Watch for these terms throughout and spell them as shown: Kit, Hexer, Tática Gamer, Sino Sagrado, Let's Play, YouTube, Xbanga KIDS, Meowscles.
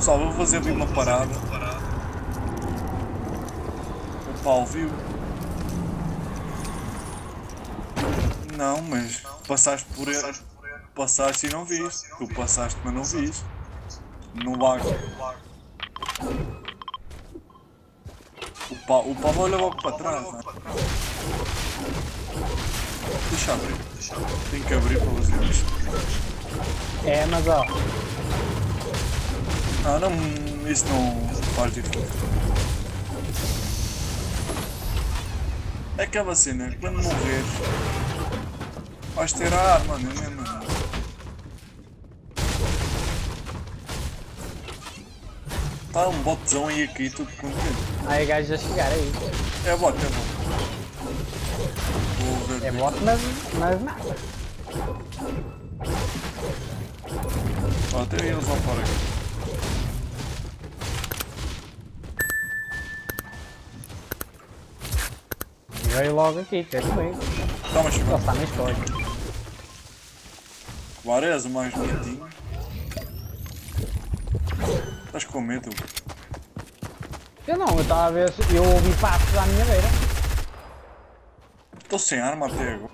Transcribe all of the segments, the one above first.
Só vou fazer ali uma parada. O pau viu? Não, mas passaste por ele. Passaste e não viste. Tu passaste, mas não viste. No lago. O pau olha logo para trás. Né? Deixa abrir. Tem que abrir para fazer isso. É, mas ó. Ah, não, isso não faz diferença. É aquela cena, né? Quando morrer, vais ter a arma, não é mesmo? Tá um botzão aí aqui, tudo contente. Aí, gajos já chegaram aí. É bot, é bot. É bot, mas nada. Ó, até eles vão fora aqui. Vai logo aqui, quer comigo. Toma, chegou. Está na história. Agora és o mais bonitinho. Estás com medo? Eu não, eu estava a ver se eu ouvi passos à minha beira. Estou sem arma até agora.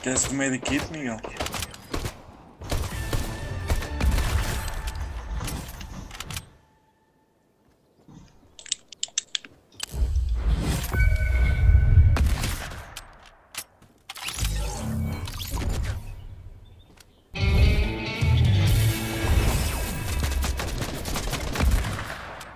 Queres comer de Kit, Miguel?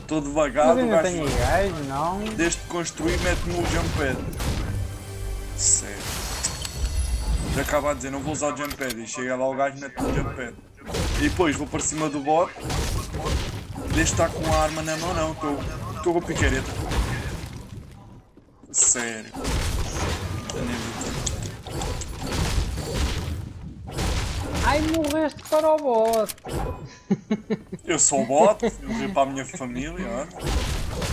Estou devagado, o gajo. Não. Desde que construí, mete-me o jump pad. Sério. Já acaba a dizer, não vou usar o jump pad. E chega lá o gajo, mete-me o jump pad. E depois vou para cima do bot. Deixa estar com a arma na mão, não, estou com a picareta. Sério. Ai, morreste para o bot. Eu sou o bot, eu vim para a minha família, olha.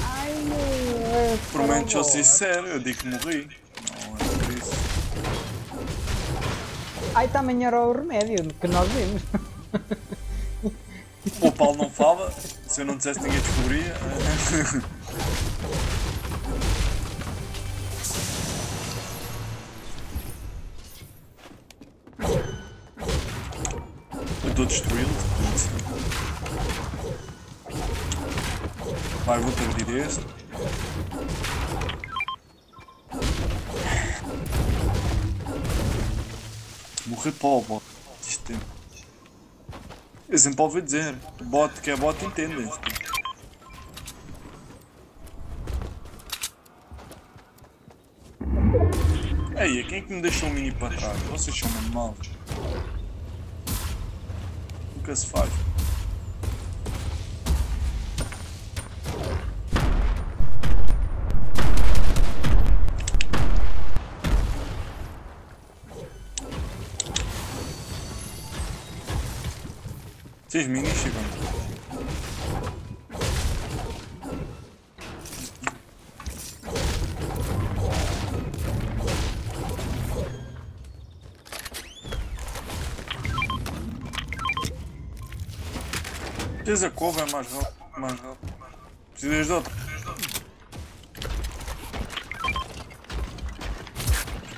Ai, morreste. Por menos eu sei sério, eu digo que morri. Não, é por isso. Ai, também era o remédio que nós vimos. O Paulo não fala, se eu não dissesse ninguém descobria. Eu estou destruído. Vai, vou perder este. Morrer povo, isto tem. Eu sempre ouvi dizer, bot que é bot entende. Ei, quem é que me deixou o mini para trás? Vocês são muito maus. Nunca se faz. Vocês minis chegam. Tens a couve é mais rápido, mais rápido. Precisas de outro.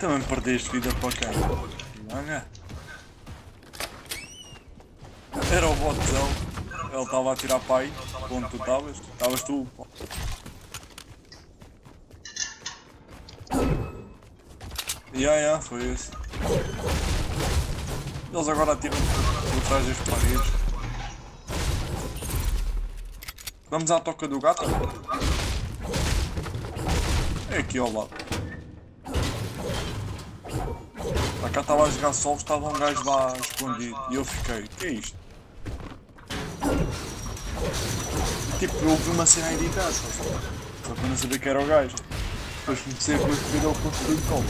Também perdeste vida para cá. Olha. Era o botzão, ele estava a atirar para aí, onde tu estavas, estavas tu. Yeah, foi esse. Eles agora atiram por trás das paredes. Vamos à toca do gato. É aqui ao lado. Para cá estava a jogar solo, estava um gajo lá escondido. E eu fiquei, o que é isto? Tipo, eu ouvi uma cena editada, só para não saber que era o gajo. Depois comecei a construir ao construir o combo.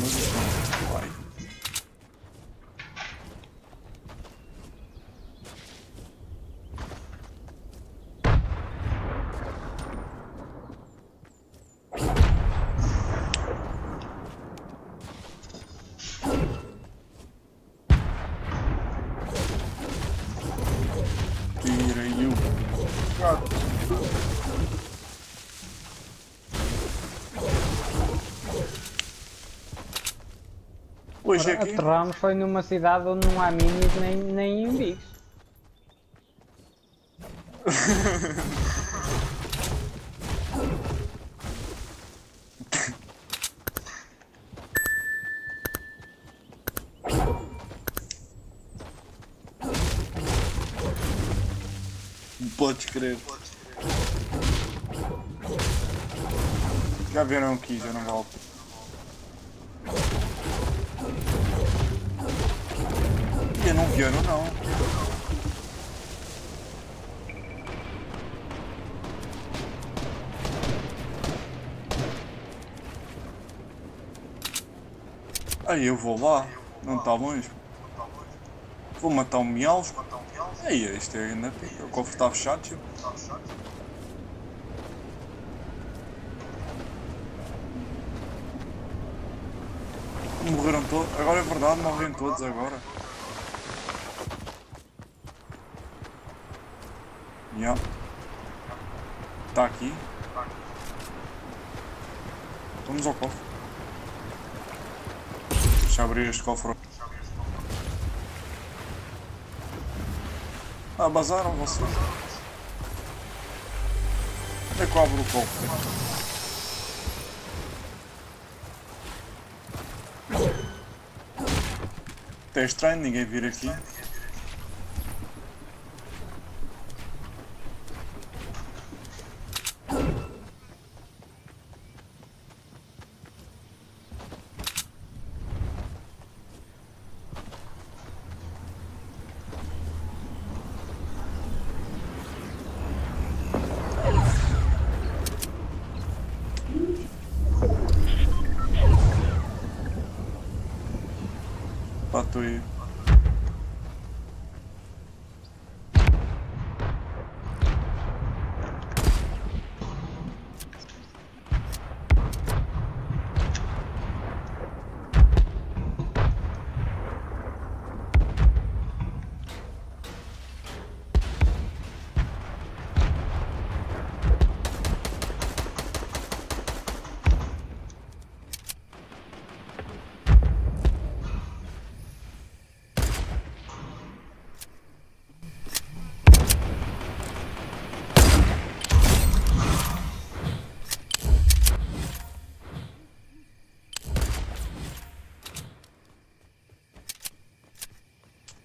Mas isto não vai. Hoje aqui... Aterramos foi numa cidade onde não há minis nem inimigos. Podes crer. Já viram aqui, já não volto. Não vieram, não. Aí eu vou lá, não está longe. Vou matar um Meowscles. Aí este é ainda pica, o cofre está fechado, tipo. Morreram todos, agora é verdade, morrem todos agora. Yeah. Tá aqui. Vamos ao cofre. Deixa eu abrir este cofre. Ah, bazaram vocês. É que eu abro o cofre. Até é estranho ninguém vir aqui. Aí.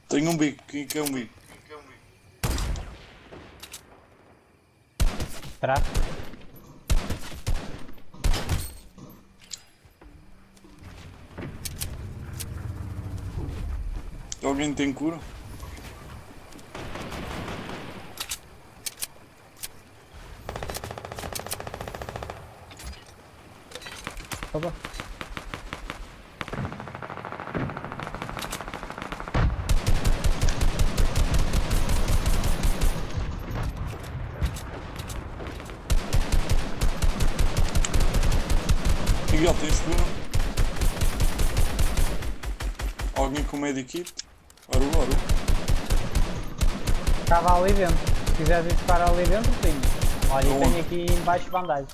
Tenho um bico, quem quer um bico? Trapo. Alguém tem cura? Opa. Miguel, tens cura? Alguém com medo de Kit? Oru. Estava ali dentro. Se quiseres ir buscar ali dentro, tenho. Olha, eu tenho aqui embaixo bandagem.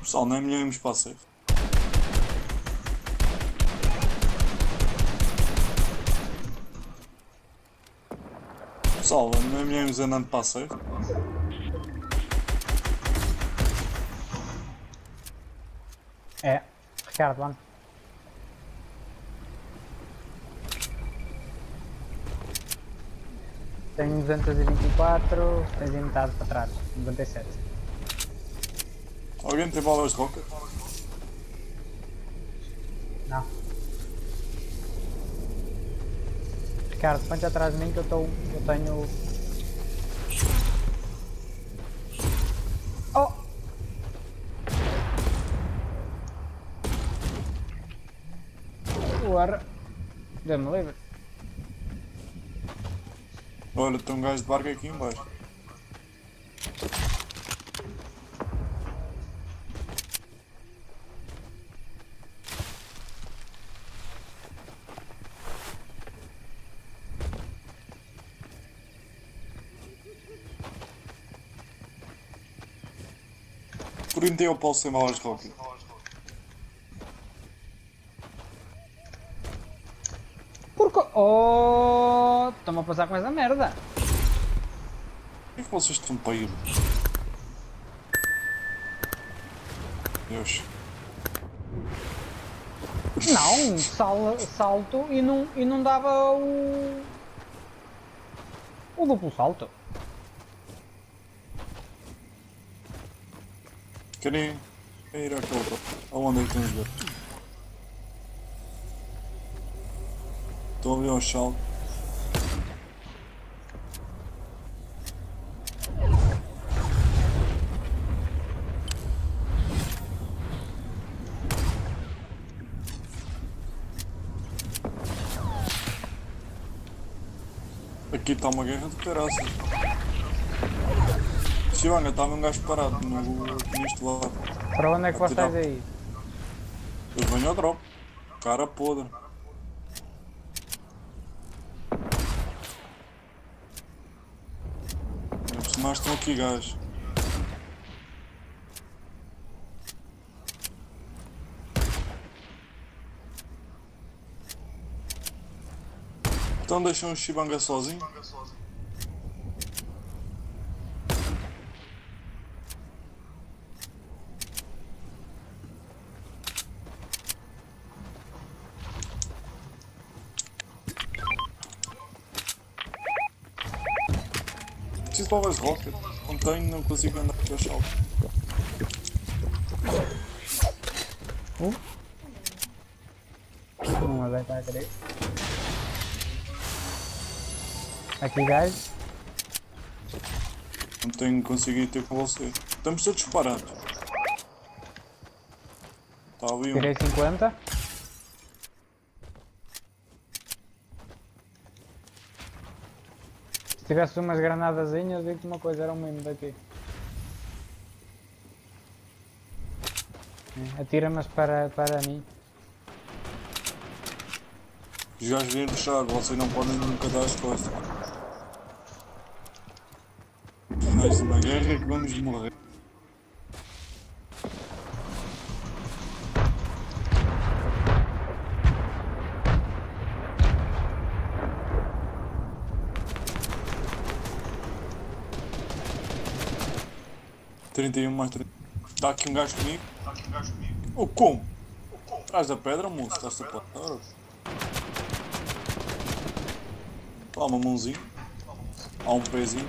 Pessoal, não é melhor irmos para a safe. Pessoal, não é melhor irmos andando para a safe. É, Ricardo, vamos. Tenho 224, tens de metade para trás, 97. Alguém tem bolas roca? Não. Ricardo, põe-te atrás de mim que eu tenho... Oh! Agora... deu-me livre. Olha, tem um gajo de barco aqui embaixo. Por onde eu posso ser mais rápido? Porque... Oh, estão-me a passar com essa merda. Por que vocês estão para ir? Deus. Não, salto e não dava o... O duplo salto. Querem ir àquela outra? Aonde é que temos de ver? Estou a ver um salto. Aqui está uma guerra de caraças. Xbanga, estava um gajo parado neste lado. Para onde é que vocês aí? Eu venho ao drop. Cara podre. Os demais estão aqui, gajo. Então deixam o Xbanga sozinho? Preciso de bolas rocket, não tenho, não consigo andar para o chão. Uma vai para a direita. Aqui, guys. Não tenho conseguido ter com você. Estamos todos parados. Está ali um. Tirei 50. Se tivesse umas granadazinhas, digo-te uma coisa, era um mimo daqui. Atira-me para mim. Os gajos vêm puxar, vocês não podem nunca dar as costas. Mais uma guerra que vamos morrer. Está aqui um gajo comigo? O como? Atrás da pedra, moço, estás-te a plantar? Toma uma mãozinha. Há um pezinho.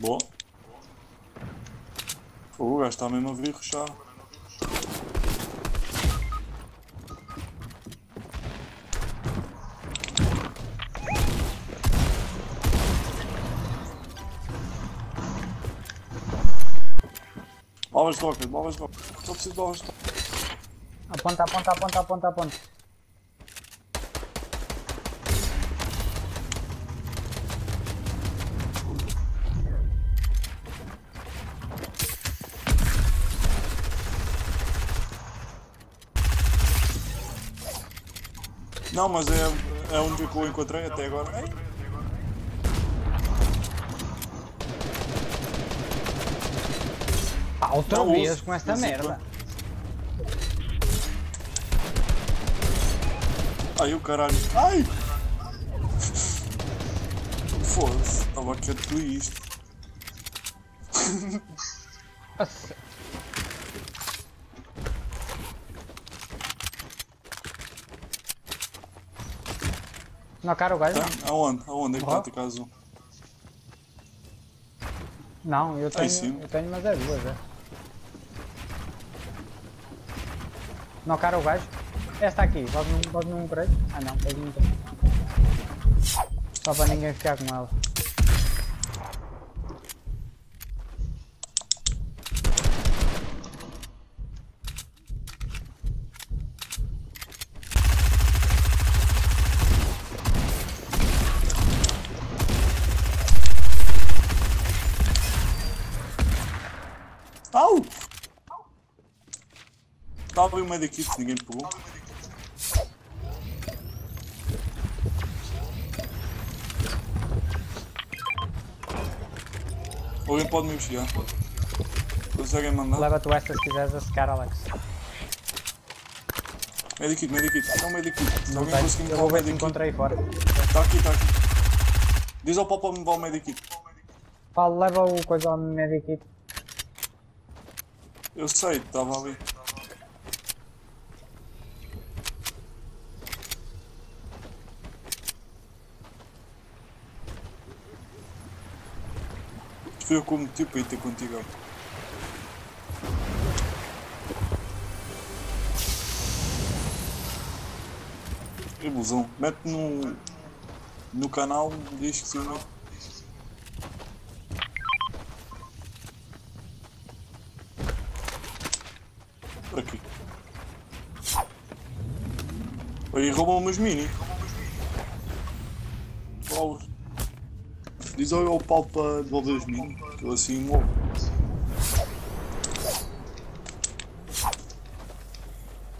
Boa. O gajo está mesmo a vir ruxar. Bolas rocket. Só preciso de bolas rocket. Aponta. Não, mas é a única que eu encontrei até agora. Ei. Outra vez com esta merda. Ai, o caralho. Ai! Foda-se, estava quieto isto. Na károgaj van? Aonde que tá te casou? Não, eu tenho mais é duas, é. Não, cara, o gajo. Esta aqui, vamos num prédio? Ah não, pode num prédio. Só para ninguém ficar com ela. Au! Estava ali o meio da Kit, ninguém me pegou. Alguém pode me enfiar. Conseguem mandar? Leva-te esta se quiseres a secar, Alex. Meio da Kit, está o meio da Kit. Se alguém conseguir me levar o meio da Kit. Encontrei aí fora. Está aqui. Diz ao Papa me levar o meio da Kit. Paulo, leva o coisa ao meio da Kit. Eu sei, estava ali. Fui eu como tipo aí ter contigo. Ilusão. Mete no canal, diz que sim ou não. Aqui. Aí roubam umas mini. Paulo. Diz ao Paulo para devolver as mini. Que eu assim morro.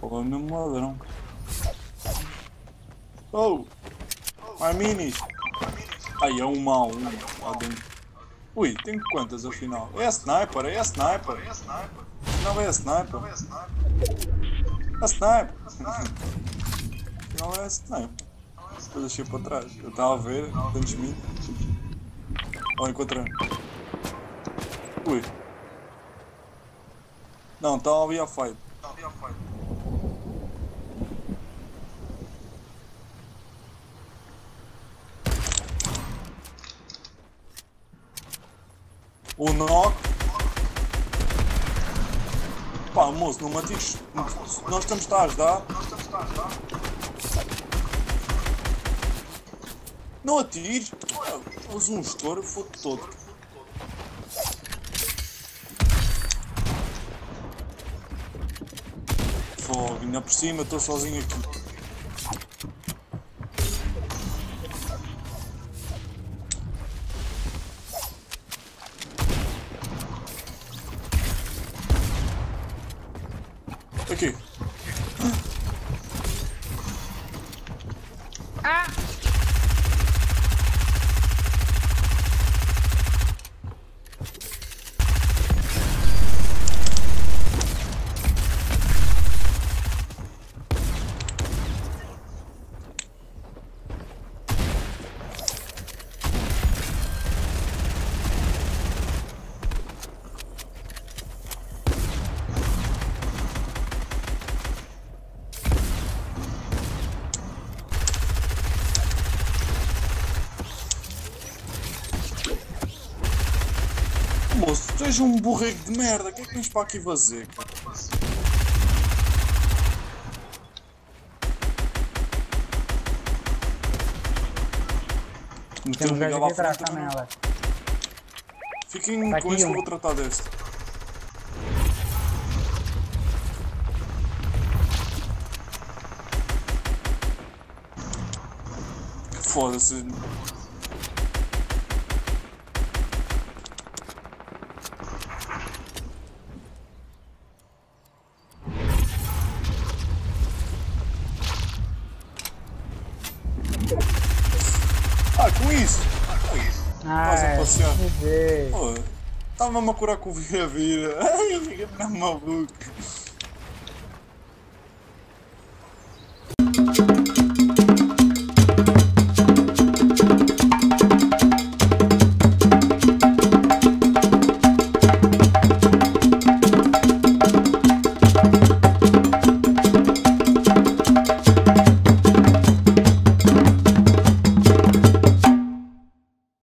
Paulo é mesmo ladrão. Oh! Há minis! Ai, é um mal. Lá dentro. Ui, tem quantas afinal? É a sniper! Não é sniper. Depois deixei para trás. Eu estava a ver, dentro de mim. Ou encontrei. Ui. Não, estava ali a fight. O knock. Pá, moço, não matiste. Nós estamos-te a ajudar. Não atires. Usa um estouro, foda-te todo. Fogo, ainda por cima, estou sozinho aqui. Aqui. Ah! Moço, tu és um borrego de merda, o que é que tens para aqui fazer? Meteu um gajo lá atrás também, Alex. Fiquem com isso que eu vou tratar deste. Foda-se. Com isso? Estás a passear? Estava-me a curar com o vira-vira. Ai, eu fiquei na maluca.